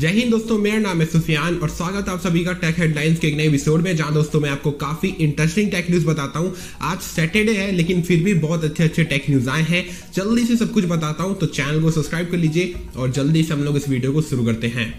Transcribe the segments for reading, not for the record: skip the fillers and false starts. जय हिंद दोस्तों, मेरा नाम है सुफियान और स्वागत है आप सभी का टेक हेडलाइंस के एक नए एपिसोड में, जहां दोस्तों मैं आपको काफी इंटरेस्टिंग टेक न्यूज बताता हूं। आज सैटरडे है लेकिन फिर भी बहुत अच्छे अच्छे टेक न्यूज आए हैं, जल्दी से सब कुछ बताता हूं, तो चैनल को सब्सक्राइब कर लीजिए और जल्दी से हम लोग इस वीडियो को शुरू करते हैं।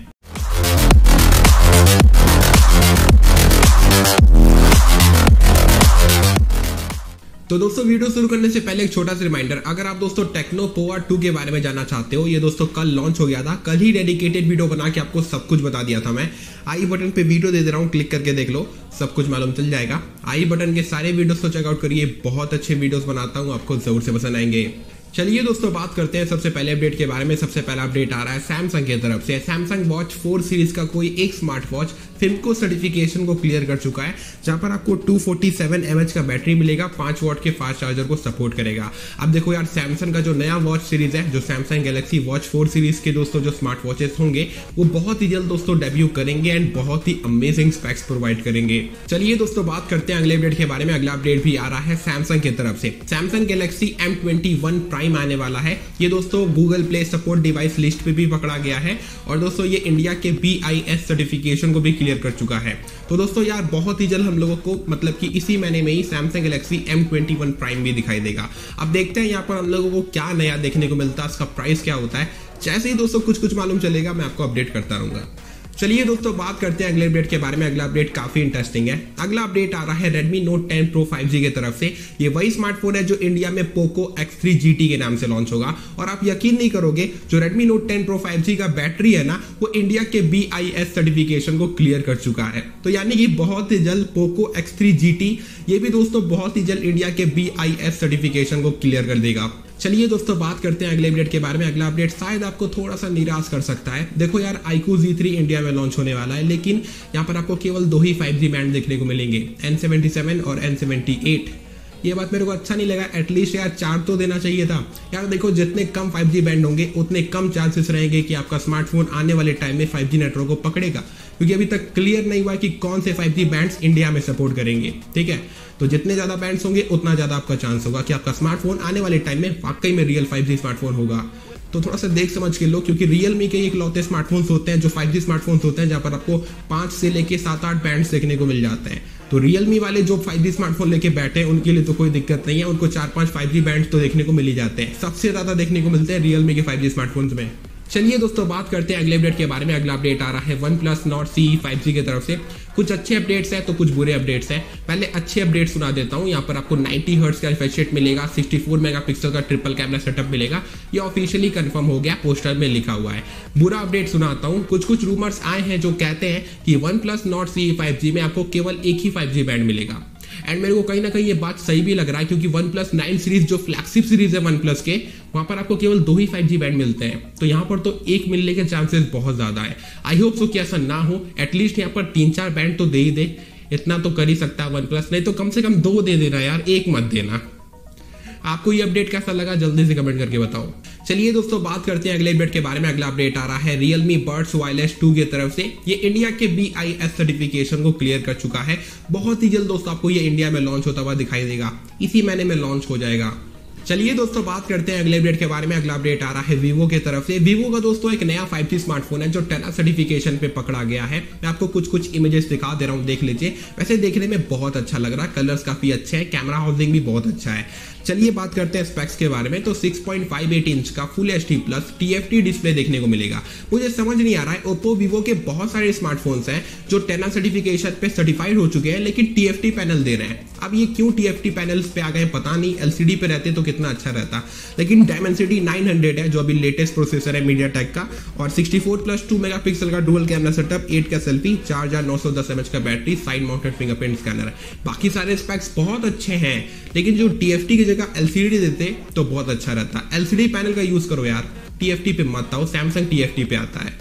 तो दोस्तों वीडियो शुरू करने से पहले एक छोटा सा रिमाइंडर, अगर आप दोस्तों टेक्नो पोवा 2 के बारे में जानना चाहते हो, ये दोस्तों कल लॉन्च हो गया था, कल ही डेडिकेटेड वीडियो बना के आपको सब कुछ बता दिया था मैं। आई बटन पे वीडियो दे रहा हूँ, क्लिक करके देख लो, सब कुछ मालूम चल जाएगा। आई बटन के सारे वीडियोस को चेकआउट करिए, बहुत अच्छे वीडियोस बनाता हूँ, आपको जरूर से पसंद आएंगे। चलिए दोस्तों बात करते हैं सबसे पहले अपडेट के बारे में। सबसे पहला अपडेट आ रहा है सैमसंग की तरफ से। सैमसंग वॉच 4 सीरीज का कोई एक स्मार्ट वॉच फिल्को सर्टिफिकेशन को क्लियर कर चुका है, जहां पर आपको 247 mAh का बैटरी मिलेगा, 5 वॉट के फास्ट चार्जर को सपोर्ट करेगा। अब देखो यार, सैमसंग का जो नया वॉच सीरीज है, जो सैमसंग गैलेक्सी वॉच 4 सीरीज के दोस्तों जो स्मार्ट वॉचेस होंगे, वो बहुत ही जल्द दोस्तों डेब्यू करेंगे एंड बहुत ही अमेजिंग स्पेक्स प्रोवाइड करेंगे। चलिए दोस्तों बात करते हैं अगले अपडेट के बारे में। अगला अपडेट भी आ रहा है सैमसंग की तरफ से। सैमसंग गैलेक्सी M21 प्राइम आने वाला है, ये दोस्तों Google Play support device list पे भी पकड़ा गया है और दोस्तों ये इंडिया के BIS सर्टिफिकेशन को भी क्लियर कर चुका है। तो दोस्तों यार बहुत ही जल्द हम लोगों को मतलब कि इसी महीने में ही सैमसंग गैलेक्सी M21 प्राइम भी दिखाई देगा। अब देखते हैं यहाँ पर हम लोगों को क्या नया देखने को मिलता है, इसका प्राइस क्या होता है। जैसे ही दोस्तों कुछ मालूम चलेगा मैं आपको अपडेट करता रहूंगा। चलिए दोस्तों बात करते हैं अगले अपडेट के बारे में। अगला अपडेट काफी इंटरेस्टिंग है। अगला अपडेट आ रहा है Redmi Note 10 Pro 5G की तरफ से। ये वही स्मार्टफोन है जो इंडिया में Poco X3 GT के नाम से लॉन्च होगा और आप यकीन नहीं करोगे, जो Redmi Note 10 Pro 5G का बैटरी है ना, वो इंडिया के BIS सर्टिफिकेशन को क्लियर कर चुका है। तो यानी कि बहुत ही जल्द Poco X3 GT ये भी दोस्तों बहुत ही जल्द इंडिया के BIS सर्टिफिकेशन को क्लियर कर देगा। चलिए दोस्तों बात करते हैं अगले अपडेट के बारे में। अगला अपडेट शायद आपको थोड़ा सा निराश कर सकता है। देखो यार, iQOO Z3 इंडिया में लॉन्च होने वाला है, लेकिन यहाँ पर आपको केवल दो ही 5G बैंड देखने को मिलेंगे, N77 और N78। ये बात मेरे को अच्छा नहीं लगा, एटलीस्ट यार चार तो देना चाहिए था। यार देखो, जितने कम 5G बैंड होंगे उतने कम चांसेस रहेंगे कि आपका स्मार्टफोन आने वाले टाइम में 5G नेटवर्क को पकड़ेगा, क्योंकि अभी तक क्लियर नहीं हुआ कि कौन से 5G बैंड्स इंडिया में सपोर्ट करेंगे। ठीक है, तो जितने ज़्यादा बैंड्स होंगे उतना ज़्यादा आपका चांस होगा कि आपका स्मार्टफोन आने वाले टाइम में वाकई में रियल 5G स्मार्टफोन होगा। तो थोड़ा सा देख समझ के लो, क्योंकि Realme के इकलौते स्मार्टफोन्स होते हैं जो 5G स्मार्टफोन्स होते हैं, जहाँ पर आपको 5 से लेके 7-8 बैंड्स देखने को मिल जाते हैं। तो Realme वाले जो 5G स्मार्टफोन लेके बैठे हैं उनके लिए तो कोई दिक्कत नहीं है, उनको 4-5 5G बैंड्स तो देखने को मिल ही जाते हैं, सबसे ज़्यादा देखने को मिलते हैं Realme के 5G स्मार्टफोन्स में। चलिए दोस्तों बात करते हैं अगले अपडेट के बारे में। अगला अपडेट आ रहा है OnePlus Nord CE 5G की तरफ से। कुछ अच्छे अपडेट्स हैं तो कुछ बुरे अपडेट्स हैं। पहले अच्छे अपडेट्स सुना देता हूँ। यहाँ पर आपको 90 हर्ट्ज का रिफ्रेश रेट मिलेगा, 64 मेगापिक्सल का ट्रिपल कैमरा सेटअप मिलेगा, ये ऑफिशियली कंफर्म हो गया, पोस्टर में लिखा हुआ है। बुरा अपडेट सुनाता हूँ। कुछ रूमर्स आए हैं जो कहते हैं कि OnePlus Nord CE 5G में आपको केवल एक ही 5G बैंड मिलेगा, एंड मेरे को कहीं ना कहीं ये बात सही भी लग रहा है, क्योंकि OnePlus 9 सीरीज जो फ्लैगशिप सीरीज है OnePlus के, वहां पर आपको केवल दो ही 5G बैंड मिलते हैं, तो यहाँ पर तो एक मिलने के चांसेस बहुत ज्यादा है। आई होप सो कि ऐसा ना हो, एटलीस्ट यहाँ पर 3-4 बैंड तो दे ही दे, इतना तो कर ही सकता है OnePlus, नहीं तो कम से कम 2 दे देना यार, एक मत देना। आपको ये अपडेट कैसा लगा जल्दी से कमेंट करके बताओ। चलिए दोस्तों बात करते हैं अगले अपडेट के बारे में। अगला अपडेट आ रहा है Realme Buds Wireless 2 की तरफ से। ये इंडिया के BIS सर्टिफिकेशन को क्लियर कर चुका है। बहुत ही जल्द दोस्तों आपको ये इंडिया में लॉन्च होता हुआ दिखाई देगा, इसी महीने में लॉन्च हो जाएगा। चलिए दोस्तों बात करते हैं अगले अपडेट के बारे में। अगला अपडेट आ रहा है Vivo की तरफ से। Vivo का दोस्तों एक नया 5G स्मार्टफोन है जो टेरा सर्टिफिकेशन पे पकड़ा गया है। मैं आपको कुछ इमेजेस दिखा दे रहा हूँ, देख लीजिए। वैसे देखने में बहुत अच्छा लग रहा है, कलर्स काफ़ी अच्छे हैं, कैमरा हाउसिंग भी बहुत अच्छा है। चलिए बात करते हैं स्पेक्स के बारे में। तो 6.58 इंच का फुल HD+ TFT डिस्प्ले देखने को मिलेगा। मुझे समझ नहीं आ रहा है, ओप्पो वीवो के बहुत सारे स्मार्टफोन्स हैं जो टेना सर्टिफिकेशन पे सर्टिफाइड हो चुके हैं, लेकिन TFT पैनल दे रहे हैं। अब ये क्यों TFT पैनल्स पे आ गए पता नहीं, LCD पे रहते तो कितना अच्छा रहता। लेकिन डायमेंसिटी 900 है जो अभी लेटेस्ट प्रोसेसर है मीडिया टेक का, और 64+2 मेगापिक्सल का डुअल कैमरा सेटअप, 8 का सेल्फी, 4910 mAh का battery, side mounted fingerprint scanner है। बाकी सारे स्पेक्स बहुत अच्छे हैं, लेकिन जो TFT की जगह LCD देते तो बहुत अच्छा रहता। LCD पैनल का यूज करो यार, TFT पे मत आओ, सैमसंग TFT पे आता है।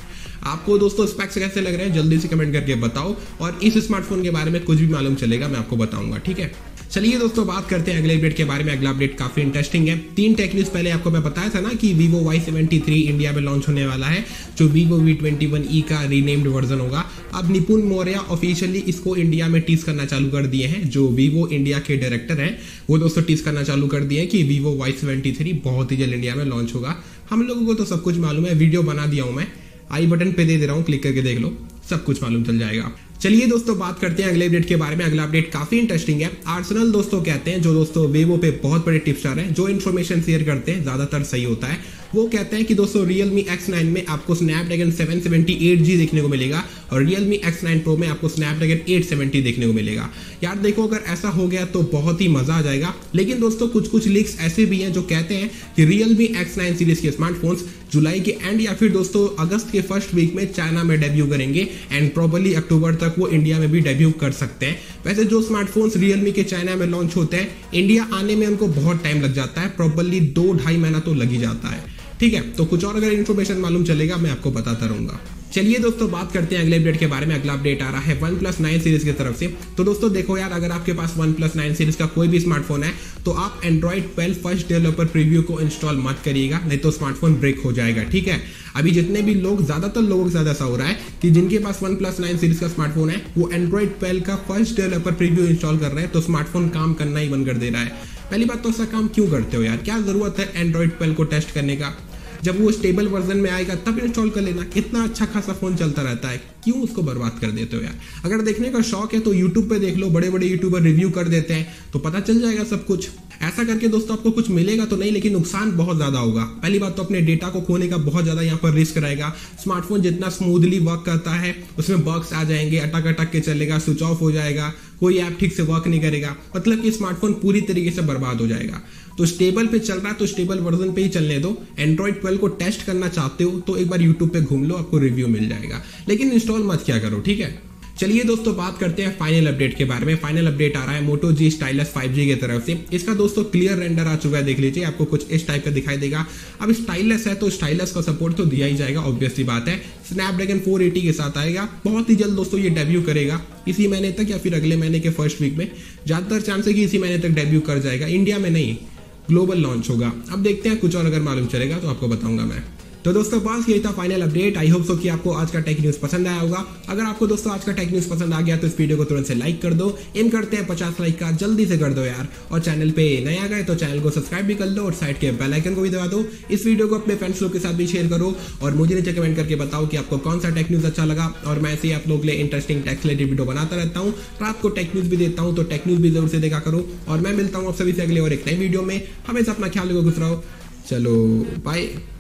आपको दोस्तों स्पेक्स कैसे लग रहे हैं जल्दी से कमेंट करके बताओ, और इस स्मार्टफोन के बारे में कुछ भी मालूम चलेगा मैं आपको बताऊंगा, ठीक है। चलिए दोस्तों बात करते हैं अगले अपडेट के बारे में। अगला अपडेट काफी इंटरेस्टिंग है। 3 टेक न्यूज पहले आपको मैं बताया था ना कि Vivo Y73 इंडिया में लॉन्च होने वाला है, जो Vivo V21E का रीनेम्ड वर्जन होगा। अब निपुण मौर्या ऑफिशियली इसको इंडिया में टीज करना चालू कर दिए हैं, जो Vivo इंडिया के डायरेक्टर हैं वो दोस्तों टीज करना चालू कर दिए हैं कि Vivo Y73 बहुत ही जल्द इंडिया में लॉन्च होगा। हम लोगों को तो सब कुछ मालूम है, वीडियो बना दिया हूँ मैं, आई बटन पे दे दे रहा हूँ, क्लिक करके देख लो, सब कुछ मालूम चल जाएगा। चलिए दोस्तों बात करते हैं अगले अपडेट के बारे में। अगला अपडेट काफी इंटरेस्टिंग है। आर्सेनल दोस्तों कहते हैं, जो दोस्तों वीवो पे बहुत बड़े टिप्सर हैं, जो इन्फॉर्मेशन शेयर करते हैं ज्यादातर सही होता है, वो कहते हैं कि दोस्तों Realme X9 में आपको स्नैपड्रैगन 778G देखने को मिलेगा और Realme X9 Pro में आपको स्नैपड्रैगन 870 देखने को मिलेगा। यार देखो, अगर ऐसा हो गया तो बहुत ही मजा आ जाएगा। लेकिन दोस्तों कुछ लीक्स ऐसे भी हैं जो कहते हैं कि Realme X9 सीरीज के स्मार्टफोन्स जुलाई के एंड या फिर दोस्तों अगस्त के फर्स्ट वीक में चाइना में डेब्यू करेंगे एंड प्रॉबली अक्टूबर तक वो इंडिया में भी डेब्यू कर सकते हैं। वैसे जो स्मार्टफोन्स Realme के चाइना में लॉन्च होते हैं, इंडिया आने में उनको बहुत टाइम लग जाता है, प्रॉबली 2-2.5 महीना तो लग ही जाता है। ठीक है, तो कुछ और अगर इन्फॉर्मेशन मालूम चलेगा मैं आपको बताता रहूंगा। चलिए दोस्तों बात करते हैं अगले अपडेट के बारे में। अगला अपडेट आ रहा है OnePlus 9 सीरीज की तरफ से। तो दोस्तों देखो यार, अगर आपके पास OnePlus 9 सीरीज का कोई भी स्मार्टफोन है तो आप एंड्रॉइड 12 फर्स्ट डेवलपर प्रीव्यू को इंस्टॉल मत करिएगा, नहीं तो स्मार्टफोन ब्रेक हो जाएगा। ठीक है, अभी जितने भी लोग, ज्यादातर लोगों के साथ ऐसा हो रहा है कि जिनके पास OnePlus 9 सीरीज का स्मार्टफोन है वो एंड्रॉइड 12 का फर्स्ट डेवलपर प्रीव्यू इंस्टॉल कर रहे हैं, तो स्मार्टफोन काम करना ही बंद कर दे रहा है। पहली बात तो ऐसा काम क्यों करते हो यार, क्या जरूरत है एंड्रॉइड 12 को टेस्ट करने का? जब वो स्टेबल वर्जन में आएगा तब इंस्टॉल कर लेना। कितना अच्छा खासा फोन चलता रहता है, क्यों उसको बर्बाद कर देते हो यार? अगर देखने का शौक है तो YouTube पे देख लो, बड़े बड़े यूट्यूबर रिव्यू कर देते हैं तो पता चल जाएगा सब कुछ। ऐसा करके दोस्तों आपको कुछ मिलेगा तो नहीं, लेकिन नुकसान बहुत ज्यादा होगा। पहली बात तो अपने डेटा को खोने का बहुत ज्यादा यहाँ पर रिस्क रहेगा। स्मार्टफोन जितना स्मूथली वर्क करता है उसमें बग्स आ जाएंगे, अटक अटक के चलेगा, स्विच ऑफ हो जाएगा, कोई ऐप ठीक से वर्क नहीं करेगा, मतलब कि स्मार्टफोन पूरी तरीके से बर्बाद हो जाएगा। तो स्टेबल पे चल रहा है तो स्टेबल वर्जन पे ही चलने दो। एंड्रॉइड 12 को टेस्ट करना चाहते हो तो एक बार यूट्यूब पे घूम लो, आपको रिव्यू मिल जाएगा, लेकिन इंस्टॉल मत क्या करो। ठीक है, चलिए दोस्तों बात करते हैं फाइनल अपडेट के बारे में। फाइनल अपडेट आ रहा है मोटो G स्टाइलस 5G की तरफ से। इसका दोस्तों क्लियर रेंडर आ चुका है, देख लीजिए, आपको कुछ इस टाइप का दिखाई देगा। अब स्टाइलस है तो स्टाइलस का सपोर्ट तो दिया ही जाएगा, ऑब्वियसली बात है। स्नैपड्रैगन 480 के साथ आएगा, बहुत ही जल्द दोस्तों ये डेब्यू करेगा, इसी महीने तक या फिर अगले महीने के फर्स्ट वीक में। ज़्यादातर चांस है कि इसी महीने तक डेब्यू कर जाएगा, इंडिया में नहीं, ग्लोबल लॉन्च होगा। अब देखते हैं, कुछ और अगर मालूम चलेगा तो आपको बताऊंगा मैं। तो दोस्तों बस यही था final update. I hope so कि आपको आज का टेक न्यूज़ पसंद आया होगा। अगर आपको दोस्तों आज का टेक न्यूज़ पसंद आ गया तो इस वीडियो को तुरंत से लाइक कर दो। एम करते हैं 50 लाइक का, जल्दी से कर दो यार। और चैनल पे नए आ गए तो चैनल को सब्सक्राइब भी कर लो और साइड के बेल आइकन को भी दबा दो। इस वीडियो को अपने फ्रेंड्स लोग के साथ भी शेयर करो और मुझे नीचे कमेंट करके बताओ कि आपको कौन सा टेक न्यूज़ अच्छा लगा। और मैं ऐसे ही आप लोग के लिए इंटरेस्टिंग टेक रिलेटेड वीडियो बनाता रहता हूँ, रात को टेक न्यूज़ भी देता हूँ, तो टेक न्यूज़ भी जरूर से देखा करो। और मैं मिलता हूँ आप सभी से अगले और एक नई वीडियो में। हमेशा अपना ख्याल रखो, खुश रहो, चलो बाय।